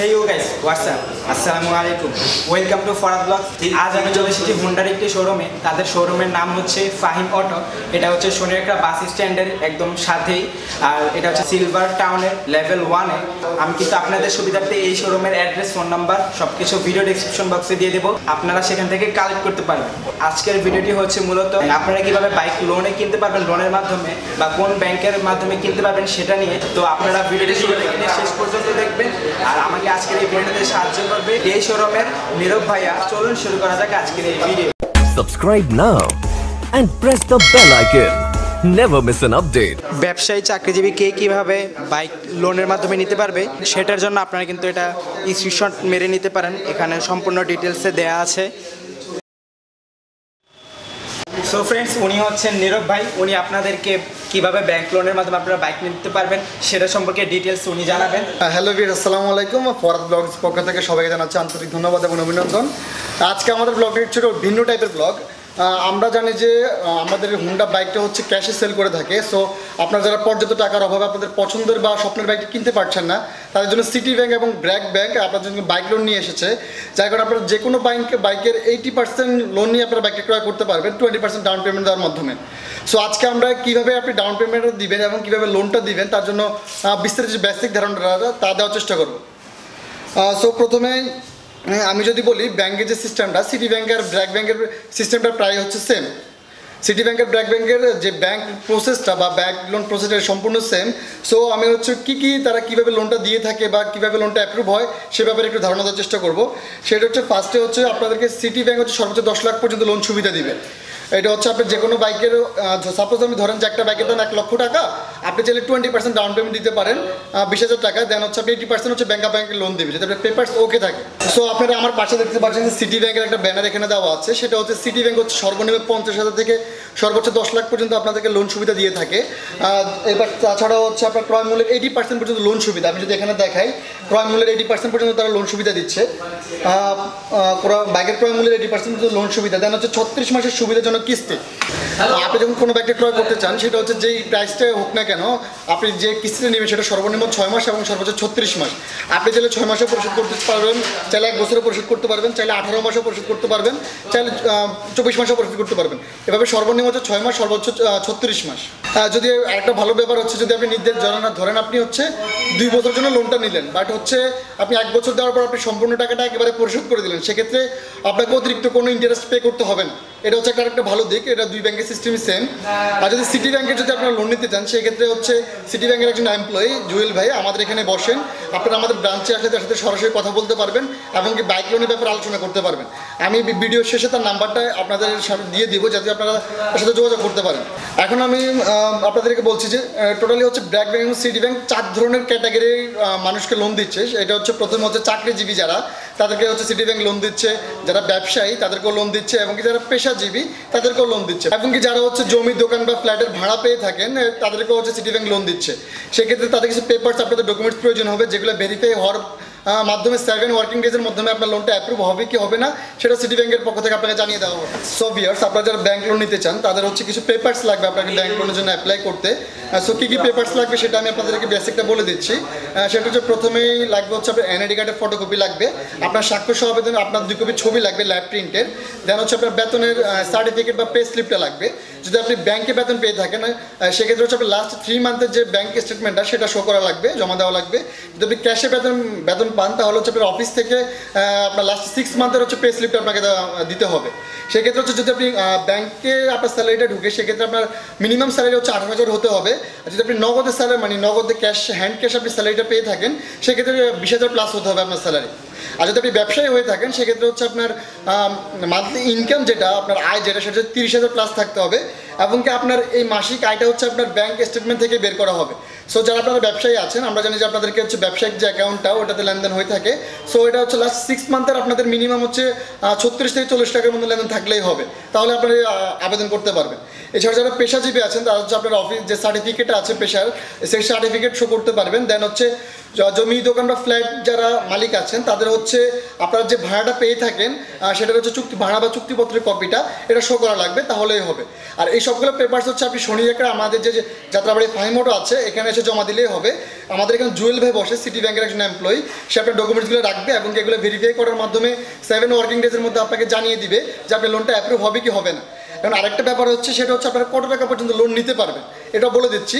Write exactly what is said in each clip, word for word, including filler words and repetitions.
Hey you guys, what's up? Assalamualaikum. Welcome to Fara Blogs. आज हमें जो विशिष्ट Honda एक शोरूम है, तादर शोरूम में नाम होच्छे फाहिम ऑटो। इटा होच्छे शोनेर का बास स्टैंडर एकदम शादी। आर इटा होच्छे सिल्वर टाउन है, लेवल वन है। हम किस आपने दर शुभिदाते ये शोरूम में एड्रेस, फोन नंबर, शॉप के शो वीडियो डिस्क्रिप्शन बॉक्स से दिए देवो। आपने रा शेखन देके कॉल करते पारो। आज के वीडियो टी होच्छे मूलत आपने की बाबे बाइक लोन है किंतु बाबे लोनेर माध्यमे बाकोन बैंकर माध्यमे किंतु बाबे शेटा नहीं है। तो आपने रा वीडियो टी शुरू करने शेष पोस्ट तो देख बे। आज के लिए वीडियो में সাহায্য করবে এই শোরুমের নীরব ভাইয়া চলুন শুরু করা যাক আজকের এই video subscribe now and press the bell icon never miss an update ব্যবসায়ী চাকরিজীবী কে কিভাবে বাইক লোনের মাধ্যমে নিতে পারবে সেটার জন্য আপনারা কিন্তু এটা স্ক্রিনশট মেরে নিতে পারেন এখানে সম্পূর্ণ ডিটেইলসে দেয়া আছে সো फ्रेंड्स উনি হচ্ছেন নীরব ভাই উনি আপনাদেরকে কিভাবে ব্যাংক লোনের মাধ্যমে আপনারা বাইক নিতে পারবেন সেটা সম্পর্কে ডিটেইলস উনি জানাবেন হ্যালো ভিউয়ার্স আসসালামু আলাইকুম ফরাদ ব্লগস পক্ষ থেকে সবাইকে জানাচ্ছি আন্তরিক ধন্যবাদ এবং অভিনন্দন আজকে আমাদের ব্লগটি ছিল ভিন্ন টাইপের ব্লগ আমরা জানি যে আমাদের Honda বাইকটা হচ্ছে ক্যাশে সেল করে থাকে সো আপনারা যারা পর্যাপ্ত টাকার অভাবে আপনাদের পছন্দের বা স্বপ্নের বাইকটা কিনতে পারছেন না তাদের জন্য সিটি ব্যাংক এবং ব্র্যাক ব্যাংক আপনাদের জন্য বাইক লোন নিয়ে এসেছে যার কারণে আপনারা যে কোনো ব্যাংকে বাইকের আশি পার্সেন্ট লোন নিয়ে আপনারা বাইকটা ক্রয় করতে পারবেন বিশ পার্সেন্ট ডাউন পেমেন্ট দেওয়ার মাধ্যমে সো আজকে আমরা কিভাবে আপনি ডাউন পেমেন্টটা দিবেন এবং কিভাবে লোনটা দিবেন তার জন্য বিস্তারিত বেসিক ধারণাটা তা দেওয়ার চেষ্টা করব সো প্রথমে আমি যদি বলি ব্যাংকের যে সিস্টেমটা সিটি ব্যাংকের ব্র্যাক ব্যাংকের সিস্টেমটা প্রায় হচ্ছে সেম সিটি ব্যাংকের ব্র্যাক ব্যাংকের যে ব্যাংক প্রসেসটা বা ব্যাংক লোন প্রসেসটা সম্পূর্ণ সেম সো আমি হচ্ছে কি কি তারা কিভাবে লোনটা দিয়ে থাকে বা কিভাবে লোনটা অ্যাপ্রুভ হয় সে ব্যাপারে একটু ধারণা দেওয়ার চেষ্টা করব সেটা হচ্ছে ফার্স্টে হচ্ছে আপনাদেরকে সিটি ব্যাংক হচ্ছে সর্বোচ্চ দশ লাখ পর্যন্ত লোন সুবিধা দিবে এটা হচ্ছে আপনি যে কোনো বাইকের সাপোজ আমি ধরেন যে একটা বাইকের দাম এক লক্ষ টাকা আপনি চাইলে টোয়েন্টি পার্সেন্ট ডাউন পেমেন্ট দিতে পারেন বিশ হাজার টাকা দেন হচ্ছে আপনি এইটি পার্সেন্ট হচ্ছে ব্যাংক ব্যাংকের লোন দেবে যদি আপনার পেপার্স ওকে থাকে সো আপনারা আমার পাশে দেখতে পাচ্ছেন যে সিটি ব্যাংকের একটা ব্যানার এখানে দেওয়া আছে সেটা হচ্ছে সিটি ব্যাংক হচ্ছে সর্বনিম্ন পঞ্চাশ হাজার থেকে সর্বোচ্চ দশ লাখ পর্যন্ত আপনাদেরকে লোন সুবিধা দিয়ে থাকে এবার তাছাড়াও হচ্ছে আপনার ক্রয় মূল্যের এইটি পার্সেন্ট পর্যন্ত লোন সুবিধা আমি যদি এখানে দেখাই ক্রয় মূল্যের এইটি পার্সেন্ট পর্যন্ত তারা লোন সুবিধা দিচ্ছে বাইকের ক্রয় মূল্যের এইটি পার্সেন্ট পর্যন্ত লোন সুবিধা দেন হচ্ছে ছত্রিশ মাসের সুবিধাজনক কিস্তি আপনি যখন কোনো ব্যাগটা ক্রয় করতে চান সেটা হচ্ছে যেই প্রাইসটা হোক না কেন আপনি যে কিস্তিতে নেবেন সেটা সর্বনিম্ন ছয় মাস এবং সর্বোচ্চ ছত্রিশ মাস আপনি চাইলে ছয় মাসে পরিশোধ করতে পারবেন চাইলে এক বছরে পরিশোধ করতে পারবেন চাইলে আঠারো মাসে পরিশোধ করতে পারবেন চাইলে চব্বিশ মাসে পরিশোধ করতে পারবেন এভাবে সর্বনিম্ন হচ্ছে ছয় মাস সর্বোচ্চ ছত্রিশ মাস যদি একটা ভালো ব্যাপার হচ্ছে যদি আপনি নির্দেশ জানান না ধরেন আপনি হচ্ছে দুই বছরের জন্য লোনটা নিলেন বাট হচ্ছে আপনি এক বছর দেওয়ার পর আপনি সম্পূর্ণ টাকাটা একেবারে পরিশোধ করে দিলেন সেক্ষেত্রে আপনাকে অতিরিক্ত কোনো ইন্টারেস্ট পে করতে হবে না এটা হচ্ছে একটা একটা ভালো দিক এটা দুই ব্যাংকের সিস্টেমই সেম আর যদি সিটি ব্যাংকের যদি আপনারা লোন নিতে চান সেক্ষেত্রে হচ্ছে সিটি ব্যাংকের একজন এমপ্লয়ি জুয়েল ভাই আমাদের এখানে বসেন আপনারা আমাদের ব্রাঞ্চে আসলে তার সাথে সরাসরি কথা বলতে পারবেন এমনকি বাইক লোনের ব্যাপারে আলোচনা করতে পারবেন আমি ভিডিও শেষে তার নাম্বারটা আপনাদের সামনে দিয়ে দিব যাতে আপনারা তার সাথে যোগাযোগ করতে পারেন এখন আমি আপনাদেরকে বলছি যে টোটালি হচ্ছে ব্র্যাক ব্যাংক এবং সিটি ব্যাংক চার ধরনের ক্যাটাগরির মানুষকে লোন দিচ্ছে এটা হচ্ছে প্রথম হচ্ছে চাকরিজীবী যারা তাদেরকে হচ্ছে সিটি ব্যাংক লোন দিচ্ছে যারা ব্যবসায়ী তাদেরকেও লোন দিচ্ছে এবং কি যারা পেশাজীবী তাদেরকেও লোন দিচ্ছে এবং কি যারা হচ্ছে জমি দোকান বা ফ্ল্যাটের ভাড়া পেয়ে থাকেন তাদেরকেও হচ্ছে সিটি ব্যাংক লোন দিচ্ছে সেক্ষেত্রে তাদের কিছু পেপার্স আপনাদের ডকুমেন্টস প্রয়োজন হবে যেগুলো ভেরিফাই হওয়ার মাধ্যমে সেভেন ওয়ার্কিং ডেজের মাধ্যমে আপনার লোনটা অ্যাপ্রুভ হবে কি হবে না সেটা সিটি ব্যাংকের পক্ষ থেকে আপনাকে জানিয়ে দেওয়া হবে সো ভিউয়ার্স আপনারা যারা ব্যাংক লোন নিতে চান তাদের হচ্ছে কিছু পেপার্স লাগবে আপনাকে ব্যাংক লোনের জন্য অ্যাপ্লাই করতে সো কী কী পেপার্স লাগবে সেটা আমি আপনাদেরকে বেসিকটা বলে দিচ্ছি সেটা হচ্ছে প্রথমেই লাগবে হচ্ছে আপনার এনআইডি কার্ডের ফটোকপি লাগবে আপনার স্বাক্ষর সহ আবেদন আপনার দুই কপি ছবি লাগবে ল্যাব প্রিন্টের দেন হচ্ছে আপনার বেতনের সার্টিফিকেট বা পে স্লিপটা লাগবে যদি আপনি ব্যাংকে বেতন পেয়ে থাকেন সেক্ষেত্রে হচ্ছে আপনার লাস্ট থ্রি মান্থের যে ব্যাংক স্টেটমেন্টটা সেটা শো করা লাগবে জমা দেওয়া লাগবে যদি আপনি ক্যাশে বেতন বেতন পান তাহলে হচ্ছে আপনার অফিস থেকে আপনার লাস্ট সিক্স মান্থের হচ্ছে পে স্লিপটা আপনাকে দিতে হবে সেক্ষেত্রে হচ্ছে যদি আপনি ব্যাংকে আপনার স্যালারিটা ঢুকে সেক্ষেত্রে আপনার মিনিমাম স্যালারি হচ্ছে আঠারো হাজার হতে হবে যদি আপনি নগদে স্যালারি মানে নগদে ক্যাশ হ্যান্ড ক্যাশ আপনি স্যালারিটা পেয়ে থাকেন সেক্ষেত্রে বিশ হাজার প্লাস হতে হবে আপনার স্যালারি আর যদি আপনি ব্যবসায়ী হয়ে থাকেন সেক্ষেত্রে হচ্ছে আপনার মান্থলি ইনকাম যেটা আপনার আয় যেটা সেটা হচ্ছে তিরিশ হাজার প্লাস থাকতে হবে এবং কি আপনার এই মাসিক আয়টা হচ্ছে আপনার ব্যাংক স্টেটমেন্ট থেকে বের করা হবে সো যারা আপনারা ব্যবসায়ী আছেন আমরা জানি যে আপনাদেরকে হচ্ছে ব্যবসায়িক যে অ্যাকাউন্টটা ওটাতে লেনদেন হয়ে থাকে সো এটা হচ্ছে লাস্ট সিক্স মান্থের আপনাদের মিনিমাম হচ্ছে ছত্রিশ থেকে চল্লিশ টাকার মধ্যে লেনদেন থাকলেই হবে তাহলে আপনারা আবেদন করতে পারবেন এছাড়া যারা পেশাজীবী আছেন তারা হচ্ছে আপনার অফিস যে সার্টিফিকেট আছে পেশার সেই সার্টিফিকেট শো করতে পারবেন দেন হচ্ছে জমি দোকানটা ফ্ল্যাট যারা মালিক আছেন তাদের হচ্ছে আপনারা যে ভাড়াটা পেয়ে থাকেন সেটা হচ্ছে চুক্তি ভাড়া বা চুক্তিপত্রের কপিটা এটা শো করা লাগবে, তাহলেই হবে। আর এই সবগুলো পেপারস হচ্ছে আপনি শনি একরা আমাদের যে যাত্রাবাড়ি ফাহিমোটো আছে এখানে এসে জমা দিলেই হবে। আমাদের এখানে জুয়েল ভাই বসে সিটি ব্যাংকের একজন এমপ্লয়ি, সে আপনার ডকুমেন্টসগুলো রাখবে এবং এগুলো ভেরিফাই করার মাধ্যমে সেভেন ওয়ার্কিং ডেজের মধ্যে আপনাকে জানিয়ে দিবে যে আপনার লোনটা অ্যাপ্রুভ হবে কি হবে না। কারণ আরেকটা ব্যাপার হচ্ছে সেটা হচ্ছে আপনারা কত টাকা পর্যন্ত লোন নিতে পারবেন এটা বলে দিচ্ছি।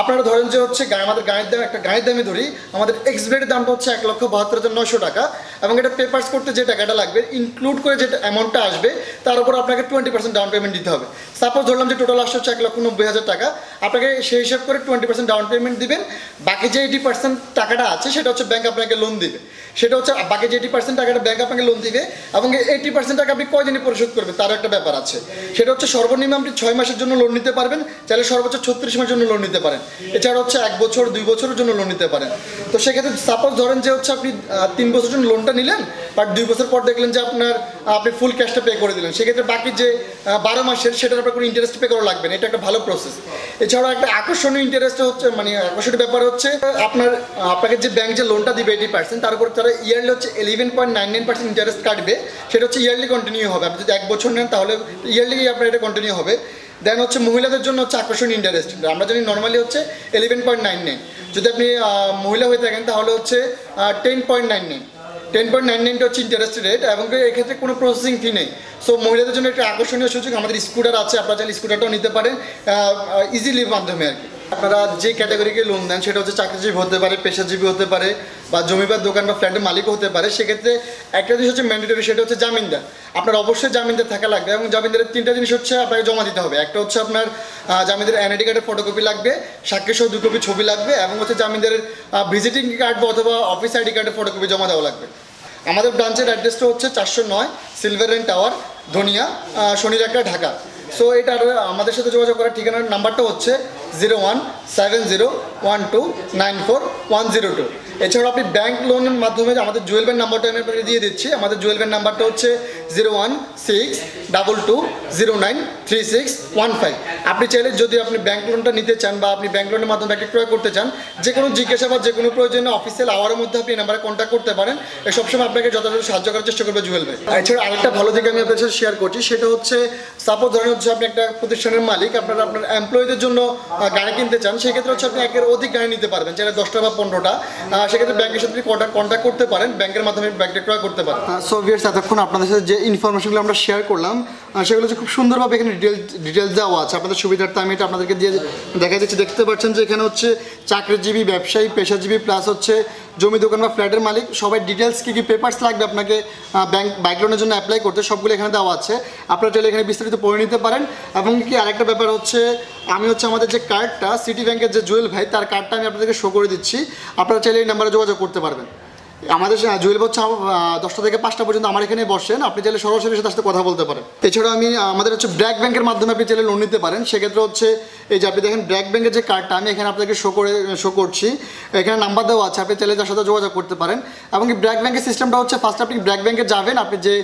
আপনারা ধরেন যে হচ্ছে আমাদের গায়ের দাম একটা গায়ের দামে ধরি, আমাদের এক্সবেটের দামটা হচ্ছে এক লক্ষ বাহাত্তর হাজার নশো টাকা এবং এটা পেপার্স করতে যে টাকাটা লাগবে ইনক্লুড করে যে অ্যামাউন্টটা আসবে তার উপর আপনাকে টোয়েন্টি পার্সেন্ট ডাউন পেমেন্ট দিতে হবে। সাপোজ ধরলাম যে টোটাল আসছে হচ্ছে এক লক্ষ নব্বই হাজার টাকা, আপনাকে সেই হিসাব করে টোয়েন্টি পার্সেন্ট ডাউন পেমেন্ট দিবেন, বাকি যে এইটি পার্সেন্ট টাকাটা আছে সেটা হচ্ছে ব্যাঙ্ক আপনাকে লোন দিবে। সেটা হচ্ছে বাকি যে এইটি পার্সেন্ট টাকাটা ব্যাঙ্ক আপনাকে লোন দিবে এবং এইটি পার্সেন্ট টাকা আপনি কয়দিনে পরিশোধ করবেন তারও একটা ব্যাপার আছে। সেটা হচ্ছে সর্বনিম্ন আপনি ছয় মাসের জন্য লোন নিতে পারবেন, চাইলে সর্বোচ্চ ছত্রিশ মাসের জন্য লোন নিতে পারেন, এছাড়া হচ্ছে এক বছর দুই বছরের জন্য লোন নিতে পারেন। তো সেক্ষেত্রে সাপোজ ধরেন যে হচ্ছে আপনি তিন বছরের জন্য লোনটা নিলেন বাট দুই বছর পর দেখলেন যে আপনার আপনি ফুল ক্যাশটা পে করে দিলেন, সেক্ষেত্রে বাকি যে বারো মাসের সেটার আপনার কোনো ইন্টারেস্ট পে করা লাগবে না, এটা একটা ভালো প্রসেস। এছাড়াও একটা আকর্ষণীয় ইন্টারেস্ট হচ্ছে মানে আকর্ষণীয় ব্যাপার হচ্ছে আপনার আপনাকে যে ব্যাংক যে লোনটা দিবে এইটি পার্সেন্ট তার উপর তারা ইয়ারলি হচ্ছে eleven point nine nine percent interest কাটবে, সেটা হচ্ছে ইয়ারলি কন্টিনিউ হবে। আপনি যদি এক বছর নেন তাহলে ইয়ারলি আপনার এটা কন্টিনিউ হবে। দেন হচ্ছে মহিলাদের জন্য হচ্ছে আকর্ষণীয় ইন্টারেস্ট, আমরা জানি নর্মালি হচ্ছে ইলেভেন পয়েন্ট নাইন নাইন, যদি আপনি মহিলা হয়ে থাকেন তাহলে হচ্ছে ten point nine nine ten point nine নাইনটা হচ্ছে ইন্টারেস্ট রেট এবং এক্ষেত্রে কোনো প্রসেসিং ফি নেই। সো মহিলাদের জন্য একটা আকর্ষণীয় সুযোগ, আমাদের স্কুটার আছে, আপনারা চাইলে স্কুটারটাও নিতে পারেন ইজিলির মাধ্যমে আর কি। আপনারা যে ক্যাটাগরিকে লোন দেন সেটা হচ্ছে চাকরিজীবী হতে পারে, পেশাজীবী হতে পারে বা জমি বা দোকান বা ফ্ল্যাটের মালিক হতে পারে। সেক্ষেত্রে একটা জিনিস হচ্ছে ম্যান্ডেটরি, সেটা হচ্ছে জামিনদার। আপনার অবশ্যই জামিনদার থাকা লাগবে এবং জামিনদারের তিনটা জিনিস হচ্ছে আপনাকে জমা দিতে হবে। একটা হচ্ছে আপনার জামিনদারের এনআইডি কার্ডের ফটোকপি লাগবে, সাক্ষীসহ দু কপি ছবি লাগবে এবং হচ্ছে জামিনদারের ভিজিটিং কার্ড বা অথবা অফিস আইডি কার্ডের ফটোকপি জমা দেওয়া লাগবে। আমাদের ব্রাঞ্চের অ্যাড্রেসটা হচ্ছে চারশো নয় সিলভার রেন টাওয়ার ধনিয়া শনিরাকা ঢাকা। সো এটার আমাদের সাথে যোগাযোগ করার ঠিকানার নাম্বারটা হচ্ছে zero one seven zero one two nine four one zero two. এছাড়াও আপনি ব্যাঙ্ক লোনের মাধ্যমে আমাদের জুয়েল ব্যাংক নাম্বারটা আমি আপনাকে দিয়ে দিচ্ছি। আমাদের জুয়েল ব্যাংক নাম্বারটা হচ্ছে zero one six double two zero nine three six one five. আপনি চাইলে যদি আপনি ব্যাঙ্ক লোনটা নিতে চান বা আপনি ব্যাঙ্ক লোনের মাধ্যমে একটা ক্রয় করতে চান, যে কোনো জিজ্ঞাসা বা যে কোনো প্রয়োজনে অফিসিয়াল আওয়ারের মধ্যে আপনি এই নাম্বারে কন্ট্যাক্ট করতে পারেন। এসব সময় আপনাকে যথাযথ সাহায্য করার চেষ্টা করবে জুয়েল ব্যাংক। এছাড়া আরেকটা ভালো দিক আমি আপনার সাথে শেয়ার করছি, সেটা হচ্ছে সাপোজ ধরেন হচ্ছে আপনি একটা প্রতিষ্ঠানের মালিক, আপনারা আপনার এমপ্লয়ীদের জন্য গাড়ি কিনতে চান, সেক্ষেত্রে হচ্ছে আপনি একের অধিক গাড়ি নিতে পারবেন, যেটা দশটা বা পনেরোটা। সেক্ষেত্রে ব্যাংকের সাথে কন্ট্যাক্ট করতে পারেন, ব্যাংকের মাধ্যমে ব্যাংকে ক্রয় করতে পারেন। সো ভিউয়ার্স, এতক্ষণ আপনাদের সাথে যে ইনফরমেশনগুলো আমরা শেয়ার করলাম সেগুলো হচ্ছে খুব সুন্দরভাবে এখানে ডিটেল ডিটেলস দেওয়া আছে। আপনাদের সুবিধার্থে আমি এটা আপনাদেরকে দিয়ে দেখা যাচ্ছে। দেখতে পাচ্ছেন যে এখানে হচ্ছে চাকরিজীবী, ব্যবসায়ী, পেশাজীবী প্লাস হচ্ছে জমি দোকান বা ফ্ল্যাটের মালিক, সবাই ডিটেলস কী কী পেপার্স লাগবে আপনাকে ব্যাংক বাইক লোনের জন্য অ্যাপ্লাই করতে, সবগুলো এখানে দেওয়া আছে। আপনারা চাইলে এখানে বিস্তারিত পড়ে নিতে পারেন। এবং কি আরেকটা ব্যাপার হচ্ছে আমি হচ্ছে আমাদের যে কার্ডটা সিটি ব্যাংকের যে জুয়েল ভাই তার কার্ডটা আমি আপনাদেরকে শো করে দিচ্ছি, আপনারা চাইলে এই নাম্বারে যোগাযোগ করতে পারবেন। আমাদের জুয়েল হচ্ছে দশটা থেকে পাঁচটা পর্যন্ত আমার এখানে বসেন, আপনি চাইলে সরাসরি সাথে সাথে কথা বলতে পারেন। এছাড়াও আমি আমাদের হচ্ছে ব্র্যাক ব্যাংকের মাধ্যমে আপনি চাইলে লোন নিতে পারেন। সেক্ষেত্রে হচ্ছে এই যে আপনি দেখেন ব্র্যাক ব্যাংকের যে কার্ডটা আমি এখানে আপনাকে শো করে শো করছি, এখানে নাম্বার দেওয়া আছে, আপনি চাইলে তার সাথে যোগাযোগ করতে পারেন। এবং ব্র্যাক ব্যাংকের সিস্টেমটা হচ্ছে ফার্স্ট আপনি ব্র্যাক ব্যাংকে যাবেন, আপনি যে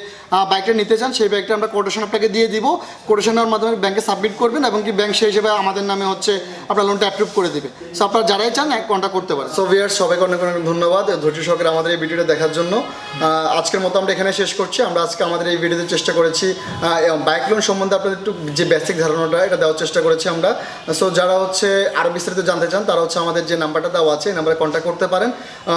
বাইকটা নিতে চান সেই বাইকটা আমরা কোটেশন আপনাকে দিয়ে দিব, কোটেশনের মাধ্যমে ব্যাংকে সাবমিট করবেন এবং কি ব্যাংক সেই হিসেবে আমাদের নামে হচ্ছে আপনার লোনটা অ্যাপ্রুভ করে দেবে। সো আপনারা যারাই চান কন্ট্যাক্ট করতে পারেন। সো ভিউয়ার্স, সবাইকে অনেক অনেক ধন্যবাদ ধৈর্য সহকারে আমাদের এই ভিডিওটা দেখার জন্য। আজকের মতো আমরা এখানে শেষ করছি। আমরা আজকে আমাদের এই ভিডিওতে চেষ্টা করেছি বাইক লোন সম্বন্ধে আপনাদের একটু যে বেসিক ধারণাটা এটা দেওয়ার চেষ্টা করেছি আমরা। সো যারা হচ্ছে আরও বিস্তারিত জানতে চান তারা হচ্ছে আমাদের যে নাম্বারটা দেওয়া আছে এই নাম্বারে কন্ট্যাক্ট করতে পারেন।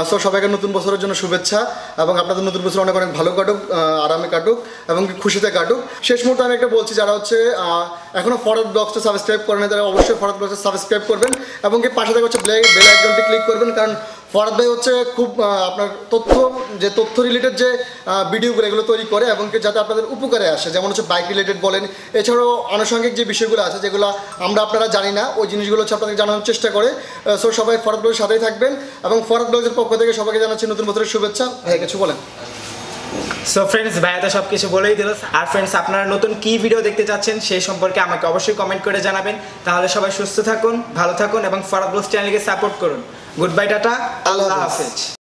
সো সবাইকে নতুন বছরের জন্য শুভেচ্ছা এবং আপনাদের নতুন বছর অনেক অনেক ভালো কাটুক, আরামে কাটুক এবং খুশিতে কাটুক। শেষ মুহূর্তে আমি একটা বলছি, যারা হচ্ছে এখনও ফরা ব্লগসটা সাবস্ক্রাইব করেন তারা অবশ্যই ফরা ব্লগসটা সাবস্ক্রাইব করবেন এবং কি পাশে থেকে হচ্ছে বেল বেল আইকনটি ক্লিক করবেন, কারণ ফরাদ ভাই হচ্ছে খুব আপনার তথ্য যে তথ্য রিলেটেড যে ভিডিওগুলো এগুলো তৈরি করে এবং যাতে আপনাদের উপকারে আসে, যেমন হচ্ছে বাইক রিলেটেড বলেন, এছাড়াও আনুষঙ্গিক যে বিষয়গুলো আছে যেগুলো আমরা আপনারা জানি না ওই জিনিসগুলো হচ্ছে আপনাদের জানানোর চেষ্টা করে। সো সবাই ফরাদ ব্লগের সাথেই থাকবেন এবং ফরাদ ব্লগের পক্ষ থেকে সবাইকে জানাচ্ছি নতুন বছরের শুভেচ্ছা। ভাই কিছু বলেন। সো ফ্রেন্ডস, ভাইয়া তো সব কিছু বলেই দিল। আর ফ্রেন্ডস, আপনারা নতুন কী ভিডিও দেখতে চাচ্ছেন সেই সম্পর্কে আমাকে অবশ্যই কমেন্ট করে জানাবেন। তাহলে সবাই সুস্থ থাকুন, ভালো থাকুন এবং ফরা ব্লগস চ্যানেলকে সাপোর্ট করুন। গুড বাই, টাটা, আল্লাহ হাফেজ।